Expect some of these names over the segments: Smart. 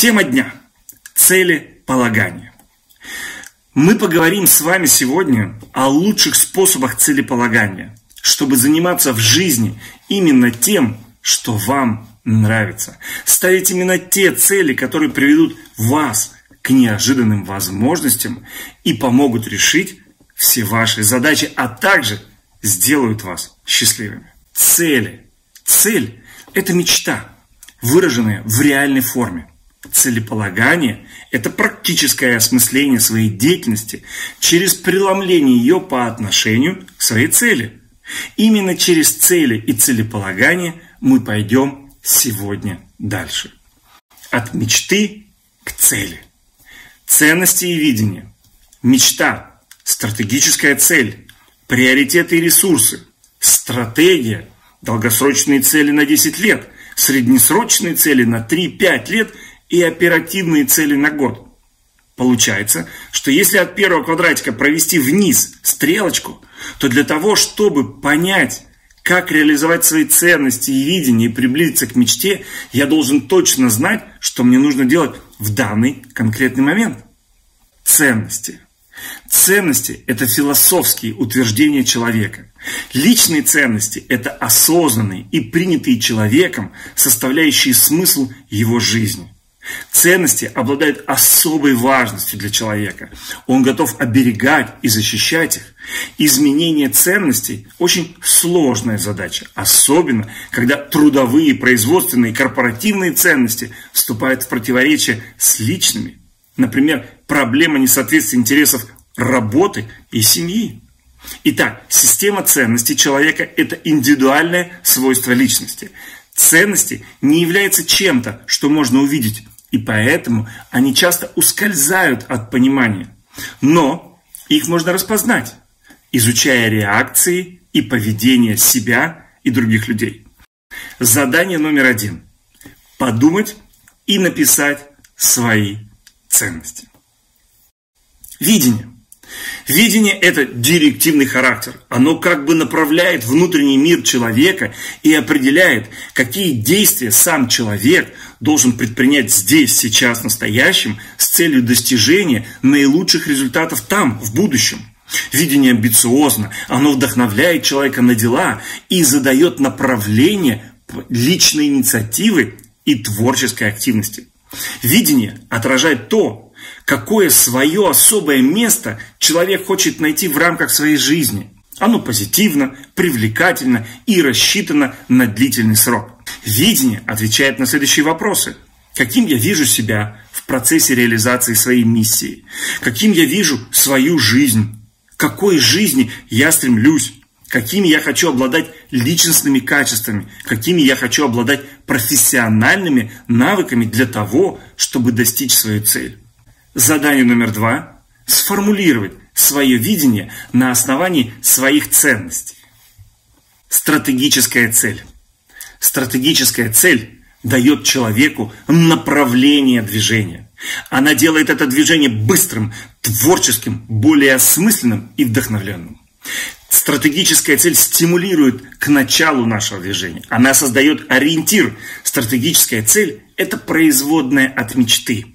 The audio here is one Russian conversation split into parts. Тема дня – целеполагание. Мы поговорим с вами сегодня о лучших способах целеполагания, чтобы заниматься в жизни именно тем, что вам нравится. Ставить именно те цели, которые приведут вас к неожиданным возможностям и помогут решить все ваши задачи, а также сделают вас счастливыми. Цели. Цель – это мечта, выраженная в реальной форме. Целеполагание – это практическое осмысление своей деятельности через преломление ее по отношению к своей цели. Именно через цели и целеполагание мы пойдем сегодня дальше. От мечты к цели. Ценности и видение. Мечта, стратегическая цель, приоритеты и ресурсы, стратегия, долгосрочные цели на 10 лет, среднесрочные цели на 3-5 лет – и оперативные цели на год. Получается, что если от первого квадратика провести вниз стрелочку, то для того, чтобы понять, как реализовать свои ценности и видения и приблизиться к мечте, я должен точно знать, что мне нужно делать в данный конкретный момент. Ценности. Ценности – это философские утверждения человека. Личные ценности – это осознанные и принятые человеком, составляющие смысл его жизни. Ценности обладают особой важностью для человека. Он готов оберегать и защищать их. Изменение ценностей – очень сложная задача, особенно когда трудовые, производственные, корпоративные ценности вступают в противоречие с личными. Например, проблема несоответствия интересов работы и семьи. Итак, система ценностей человека – это индивидуальное свойство личности. Ценности не являются чем-то, что можно увидеть. И поэтому они часто ускользают от понимания. Но их можно распознать, изучая реакции и поведение себя и других людей. Задание номер 1. Подумать и написать свои ценности. Видение. Видение – это директивный характер. Оно как бы направляет внутренний мир человека и определяет, какие действия сам человек должен предпринять здесь, сейчас, настоящим, с целью достижения наилучших результатов там, в будущем. Видение амбициозно, оно вдохновляет человека на дела и задает направление личной инициативы и творческой активности. Видение отражает то, какое свое особое место человек хочет найти в рамках своей жизни. Оно позитивно, привлекательно и рассчитано на длительный срок. Видение отвечает на следующие вопросы. Каким я вижу себя в процессе реализации своей миссии? Каким я вижу свою жизнь? К какой жизни я стремлюсь? Какими я хочу обладать личностными качествами? Какими я хочу обладать профессиональными навыками для того, чтобы достичь свою цель? Задание номер 2 – сформулировать свое видение на основании своих ценностей. Стратегическая цель. Стратегическая цель дает человеку направление движения. Она делает это движение быстрым, творческим, более осмысленным и вдохновленным. Стратегическая цель стимулирует к началу нашего движения. Она создает ориентир. Стратегическая цель – это производная от мечты.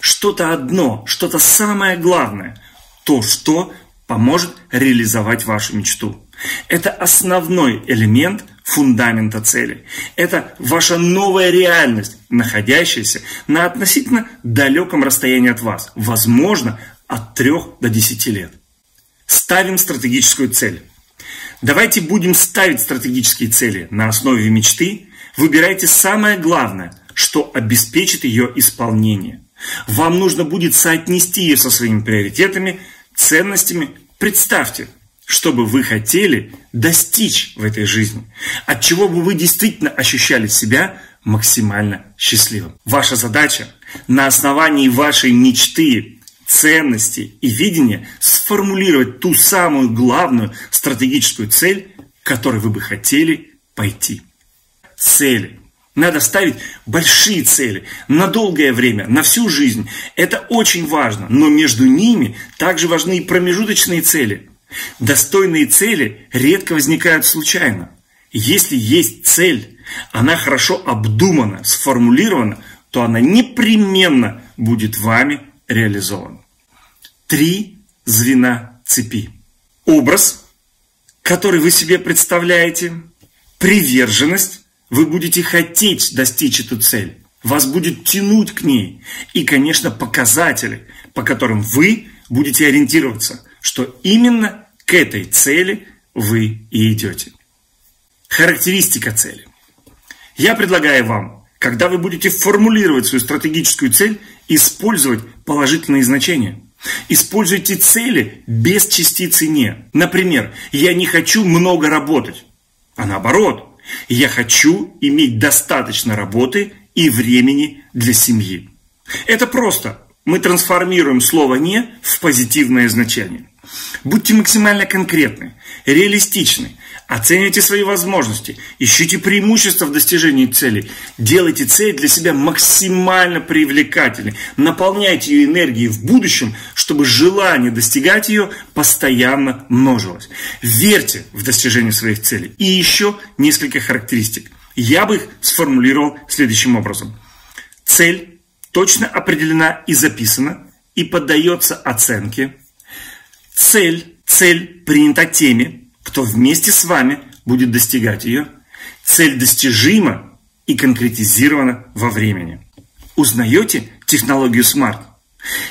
Что-то одно, что-то самое главное, то, что поможет реализовать вашу мечту. Это основной элемент фундамента цели. Это ваша новая реальность, находящаяся на относительно далеком расстоянии от вас, возможно, от 3 до 10 лет. Ставим стратегическую цель. Давайте будем ставить стратегические цели на основе мечты. Выбирайте самое главное, что обеспечит ее исполнение. Вам нужно будет соотнести ее со своими приоритетами, ценностями. Представьте, что бы вы хотели достичь в этой жизни, от чего бы вы действительно ощущали себя максимально счастливым. Ваша задача на основании вашей мечты, ценностей и видения сформулировать ту самую главную стратегическую цель, к которой вы бы хотели пойти. Цели. Надо ставить большие цели на долгое время, на всю жизнь. Это очень важно, но между ними также важны и промежуточные цели. Достойные цели редко возникают случайно. Если есть цель, она хорошо обдумана, сформулирована, то она непременно будет вами реализована. Три звена цепи. Образ, который вы себе представляете, приверженность, вы будете хотеть достичь эту цель, вас будет тянуть к ней, и, конечно, показатели, по которым вы будете ориентироваться, что именно к этой цели вы и идете. Характеристика цели. Я предлагаю вам, когда вы будете формулировать свою стратегическую цель, использовать положительные значения. Используйте цели без частицы «не». Например, я не хочу много работать, а наоборот, я хочу иметь достаточно работы и времени для семьи. Это просто. Мы трансформируем слово «не» в позитивное значение. Будьте максимально конкретны, реалистичны, оцените свои возможности, ищите преимущества в достижении цели, делайте цель для себя максимально привлекательной, наполняйте ее энергией в будущем, чтобы желание достигать ее постоянно множилось. Верьте в достижение своих целей. И еще несколько характеристик. Я бы их сформулировал следующим образом. Цель точно определена и записана, и поддается оценке. Цель принята теми, кто вместе с вами будет достигать ее. Цель достижима и конкретизирована во времени. Узнаете технологию Smart?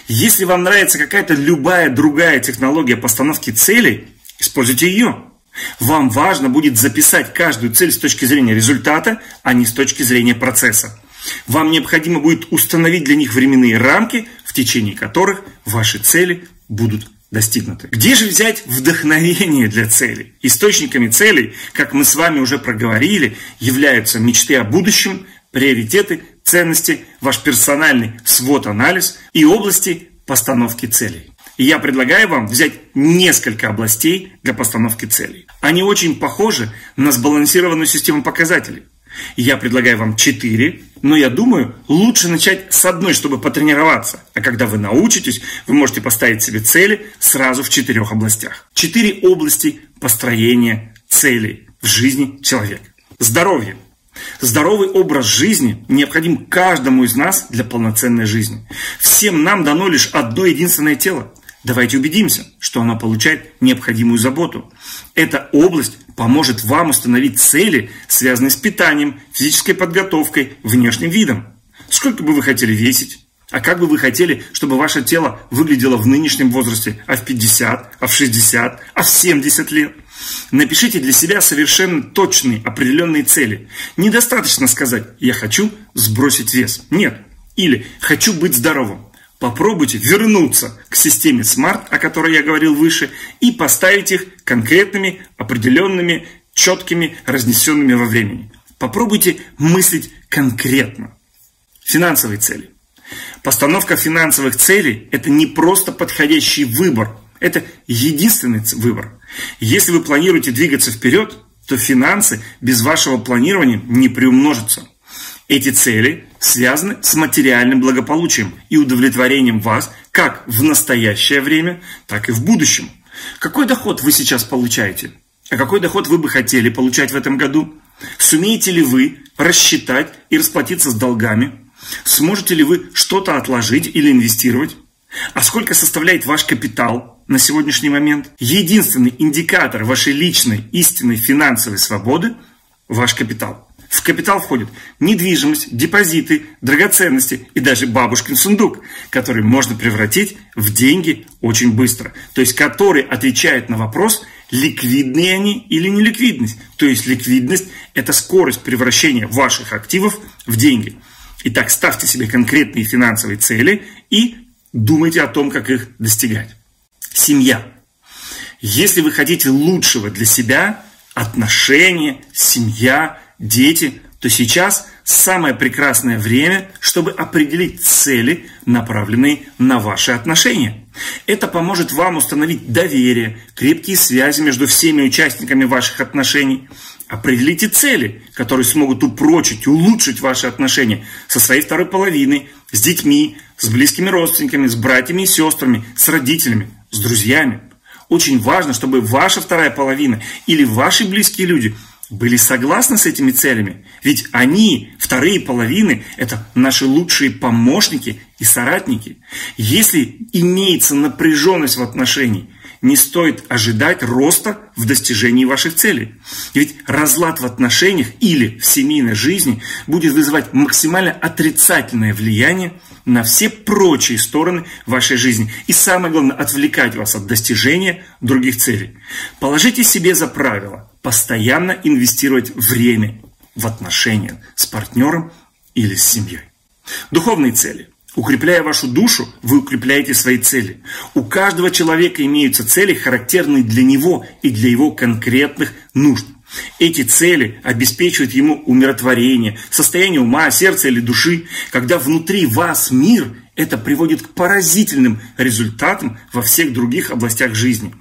Если вам нравится какая-то любая другая технология постановки целей, используйте ее. Вам важно будет записать каждую цель с точки зрения результата, а не с точки зрения процесса. Вам необходимо будет установить для них временные рамки, в течение которых ваши цели будут достигнуты. Где же взять вдохновение для целей? Источниками целей, как мы с вами уже проговорили, являются мечты о будущем, приоритеты, ценности, ваш персональный свод-анализ и области постановки целей. И я предлагаю вам взять несколько областей для постановки целей. Они очень похожи на сбалансированную систему показателей. Я предлагаю вам 4, но я думаю, лучше начать с одной, чтобы потренироваться. А когда вы научитесь, вы можете поставить себе цели сразу в 4 областях. 4 области построения целей в жизни человека. Здоровье. Здоровый образ жизни необходим каждому из нас для полноценной жизни. Всем нам дано лишь одно единственное тело. Давайте убедимся, что она получает необходимую заботу. Эта область поможет вам установить цели, связанные с питанием, физической подготовкой, внешним видом. Сколько бы вы хотели весить? А как бы вы хотели, чтобы ваше тело выглядело в нынешнем возрасте, а в 50, а в 60, а в 70 лет? Напишите для себя совершенно точные, определенные цели. Недостаточно сказать «я хочу сбросить вес». Нет. Или «хочу быть здоровым». Попробуйте вернуться к системе Smart, о которой я говорил выше, и поставить их конкретными, определенными, четкими, разнесенными во времени. Попробуйте мыслить конкретно. Финансовые цели. Постановка финансовых целей – это не просто подходящий выбор, это единственный выбор. Если вы планируете двигаться вперед, то финансы без вашего планирования не приумножатся. Эти цели связаны с материальным благополучием и удовлетворением вас как в настоящее время, так и в будущем. Какой доход вы сейчас получаете? А какой доход вы бы хотели получать в этом году? Сумеете ли вы рассчитать и расплатиться с долгами? Сможете ли вы что-то отложить или инвестировать? А сколько составляет ваш капитал на сегодняшний момент? Единственный индикатор вашей личной истинной финансовой свободы – ваш капитал. В капитал входит недвижимость, депозиты, драгоценности и даже бабушкин сундук, который можно превратить в деньги очень быстро. То есть, который отвечает на вопрос, ликвидные они или неликвидность. То есть, ликвидность – это скорость превращения ваших активов в деньги. Итак, ставьте себе конкретные финансовые цели и думайте о том, как их достигать. Семья. Если вы хотите лучшего для себя, отношения, семья – дети, то сейчас самое прекрасное время, чтобы определить цели, направленные на ваши отношения. Это поможет вам установить доверие, крепкие связи между всеми участниками ваших отношений. Определите цели, которые смогут упрочить и улучшить ваши отношения со своей второй половиной, с детьми, с близкими родственниками, с братьями и сестрами, с родителями, с друзьями. Очень важно, чтобы ваша вторая половина или ваши близкие люди – были согласны с этими целями, ведь они, вторые половины, это наши лучшие помощники и соратники. Если имеется напряженность в отношении, не стоит ожидать роста в достижении ваших целей. Ведь разлад в отношениях или в семейной жизни будет вызывать максимально отрицательное влияние на все прочие стороны вашей жизни. И самое главное, отвлекать вас от достижения других целей. Положите себе за правило постоянно инвестировать время в отношения с партнером или с семьей. Духовные цели. Укрепляя вашу душу, вы укрепляете свои цели. У каждого человека имеются цели, характерные для него и для его конкретных нужд. Эти цели обеспечивают ему умиротворение, состояние ума, сердца или души. Когда внутри вас мир, это приводит к поразительным результатам во всех других областях жизни.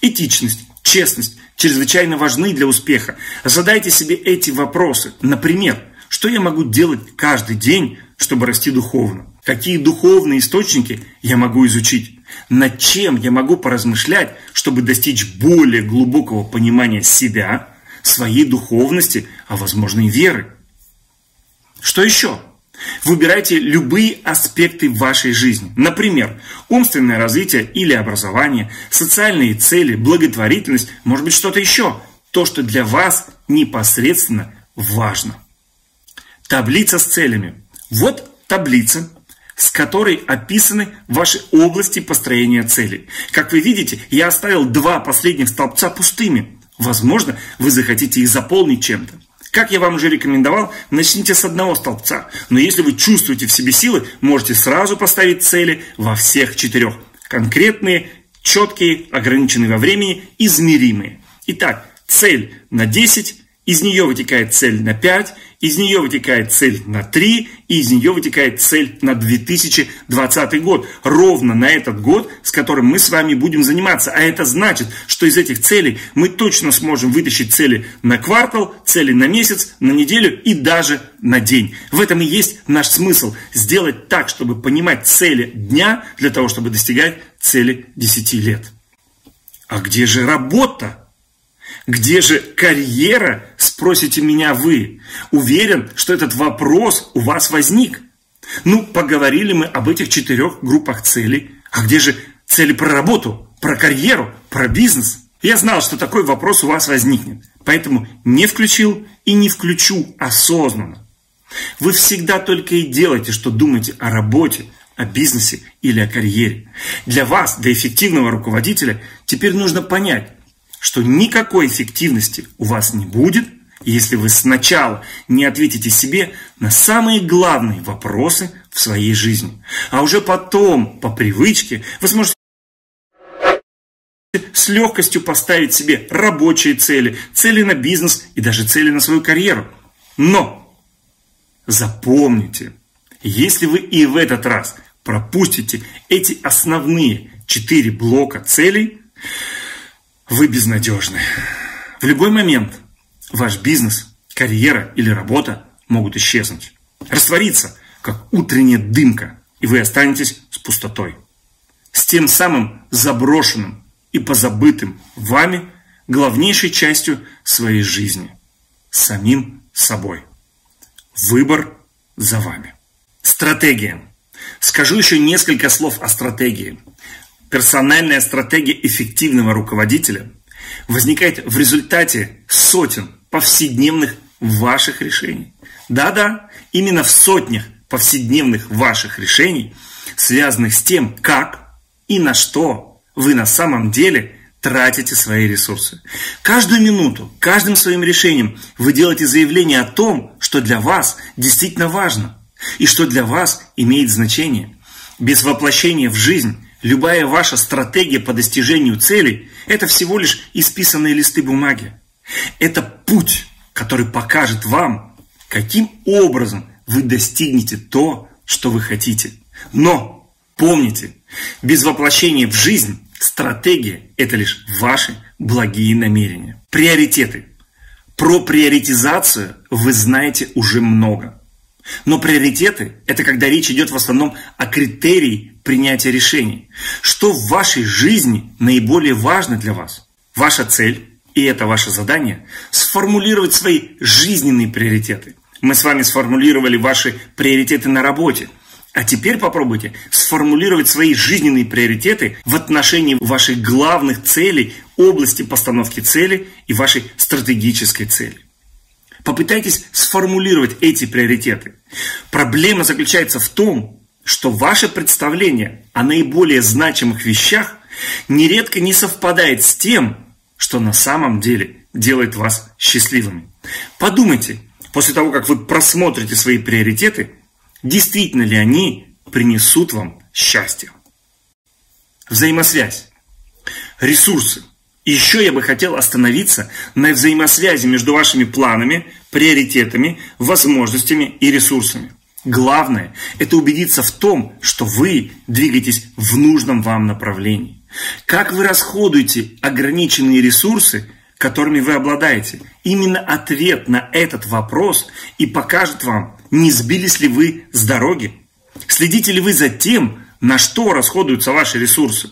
Этичность, честность чрезвычайно важны для успеха. Задайте себе эти вопросы. Например, что я могу делать каждый день, чтобы расти духовно? Какие духовные источники я могу изучить? Над чем я могу поразмышлять, чтобы достичь более глубокого понимания себя, своей духовности, а возможно и веры? Что еще? Выбирайте любые аспекты вашей жизни. Например, умственное развитие или образование, социальные цели, благотворительность, может быть что-то еще. То, что для вас непосредственно важно. Таблица с целями. Вот таблица, с которой описаны ваши области построения целей. Как вы видите, я оставил два последних столбца пустыми. Возможно, вы захотите их заполнить чем-то. Как я вам уже рекомендовал, начните с одного столбца. Но если вы чувствуете в себе силы, можете сразу поставить цели во всех четырех. Конкретные, четкие, ограниченные во времени, измеримые. Итак, цель на 10, из нее вытекает цель на 5, из нее вытекает цель на 3, и из нее вытекает цель на 2020 год. Ровно на этот год, с которым мы с вами будем заниматься. А это значит, что из этих целей мы точно сможем вытащить цели на квартал, цели на месяц, на неделю и даже на день. В этом и есть наш смысл. Сделать так, чтобы понимать цели дня, для того, чтобы достигать цели 10 лет. А где же работа? Где же карьера, спросите меня вы. Уверен, что этот вопрос у вас возник. Ну, поговорили мы об этих четырех группах целей. А где же цели про работу, про карьеру, про бизнес? Я знал, что такой вопрос у вас возникнет. Поэтому не включил и не включу осознанно. Вы всегда только и делаете, что думаете о работе, о бизнесе или о карьере. Для вас, для эффективного руководителя, теперь нужно понять, что никакой эффективности у вас не будет, если вы сначала не ответите себе на самые главные вопросы в своей жизни. А уже потом, по привычке, вы сможете с легкостью поставить себе рабочие цели, цели на бизнес и даже цели на свою карьеру. Но запомните, если вы и в этот раз пропустите эти основные 4 блока целей, вы безнадежны. В любой момент ваш бизнес, карьера или работа могут исчезнуть, раствориться, как утренняя дымка, и вы останетесь с пустотой, с тем самым заброшенным и позабытым вами главнейшей частью своей жизни, самим собой. Выбор за вами. Стратегия. Скажу еще несколько слов о стратегии. Персональная стратегия эффективного руководителя возникает в результате сотен повседневных ваших решений. Да-да, именно в сотнях повседневных ваших решений, связанных с тем, как и на что вы на самом деле тратите свои ресурсы. Каждую минуту, каждым своим решением вы делаете заявление о том, что для вас действительно важно и что для вас имеет значение. Без воплощения в жизнь любая ваша стратегия по достижению целей – это всего лишь исписанные листы бумаги. Это путь, который покажет вам, каким образом вы достигнете то, что вы хотите. Но помните, без воплощения в жизнь стратегия – это лишь ваши благие намерения. Приоритеты. Про приоритизацию вы знаете уже много. Но приоритеты – это когда речь идет в основном о критерии принятия решений. Что в вашей жизни наиболее важно для вас? Ваша цель, и это ваше задание, сформулировать свои жизненные приоритеты. Мы с вами сформулировали ваши приоритеты на работе. А теперь попробуйте сформулировать свои жизненные приоритеты в отношении ваших главных целей, области постановки цели и вашей стратегической цели. Попытайтесь сформулировать эти приоритеты. Проблема заключается в том, что ваше представление о наиболее значимых вещах нередко не совпадает с тем, что на самом деле делает вас счастливыми. Подумайте, после того, как вы просмотрите свои приоритеты, действительно ли они принесут вам счастье? Взаимосвязь. Ресурсы. Еще я бы хотел остановиться на взаимосвязи между вашими планами, приоритетами, возможностями и ресурсами. Главное – это убедиться в том, что вы двигаетесь в нужном вам направлении. Как вы расходуете ограниченные ресурсы, которыми вы обладаете? Именно ответ на этот вопрос и покажет вам, не сбились ли вы с дороги? Следите ли вы за тем, на что расходуются ваши ресурсы?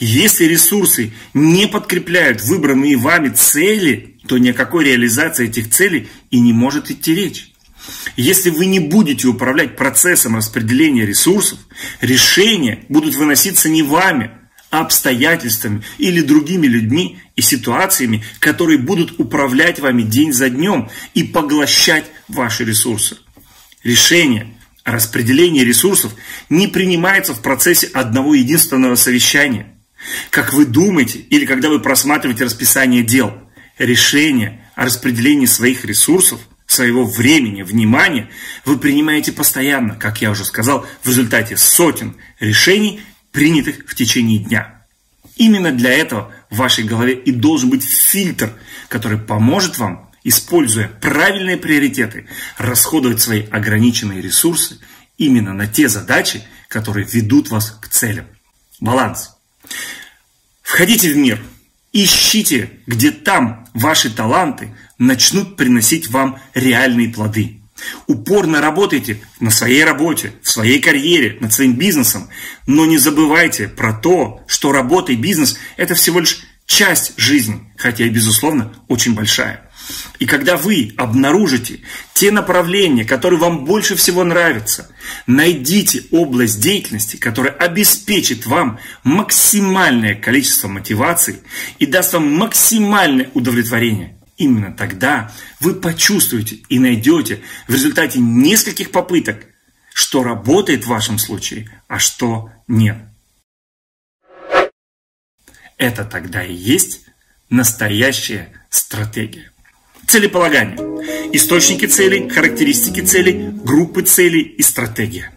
Если ресурсы не подкрепляют выбранные вами цели, то ни о какой реализации этих целей и не может идти речь. Если вы не будете управлять процессом распределения ресурсов, решения будут выноситься не вами, а обстоятельствами или другими людьми и ситуациями, которые будут управлять вами день за днем и поглощать ваши ресурсы. Решение о распределении ресурсов не принимается в процессе одного единственного совещания. Как вы думаете или когда вы просматриваете расписание дел, решение о распределении своих ресурсов, своего времени, внимания вы принимаете постоянно, как я уже сказал, в результате сотен решений, принятых в течение дня. Именно для этого в вашей голове и должен быть фильтр, который поможет вам, используя правильные приоритеты, расходовать свои ограниченные ресурсы именно на те задачи, которые ведут вас к целям. Баланс. Входите в мир, ищите, где там ваши таланты начнут приносить вам реальные плоды. Упорно работайте на своей работе, в своей карьере, над своим бизнесом, но не забывайте про то, что работа и бизнес – это всего лишь часть жизни, хотя и, безусловно, очень большая. И когда вы обнаружите те направления, которые вам больше всего нравятся, найдите область деятельности, которая обеспечит вам максимальное количество мотивации и даст вам максимальное удовлетворение. Именно тогда вы почувствуете и найдете в результате нескольких попыток, что работает в вашем случае, а что нет. Это тогда и есть настоящая стратегия. Целеполагание. Источники целей, характеристики целей, группы целей и стратегия.